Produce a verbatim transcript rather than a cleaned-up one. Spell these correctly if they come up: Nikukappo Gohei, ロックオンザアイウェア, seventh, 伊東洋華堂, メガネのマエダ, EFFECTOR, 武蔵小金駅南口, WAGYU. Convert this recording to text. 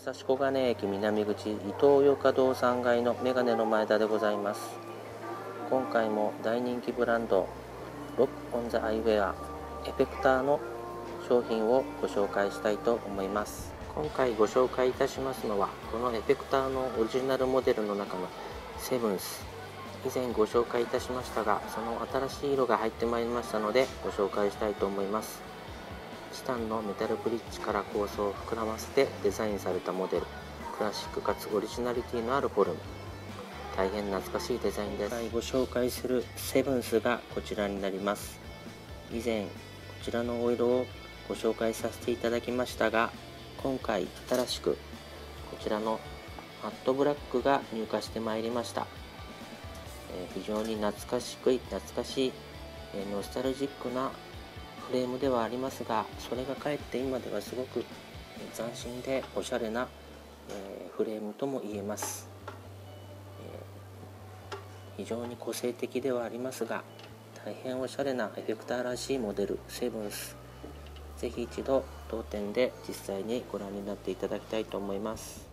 武蔵小金駅南口伊東洋華堂さんがいのメガネの前田でございます。今回も大人気ブランドロックオンザアイウェアエフェクターの商品をご紹介したいと思います。今回ご紹介いたしますのはこのエフェクターのオリジナルモデルの中のセブンス、以前ご紹介いたしましたが、その新しい色が入ってまいりましたのでご紹介したいと思います。チタンのメタルブリッジから構想を膨らませてデザインされたモデル、クラシックかつオリジナリティのあるフォルム、大変懐かしいデザインです。今回ご紹介するセブンスがこちらになります。以前こちらのお色をご紹介させていただきましたが、今回新しくこちらのマットブラックが入荷してまいりました。えー、非常に懐かしく懐かしい、えー、ノスタルジックなフレームではありますが、それがかえって今ではすごく斬新でおしゃれな、えー、フレームとも言えます。えー、非常に個性的ではありますが、大変おしゃれなエフェクターらしいモデルセブンス、ぜひ一度当店で実際にご覧になっていただきたいと思います。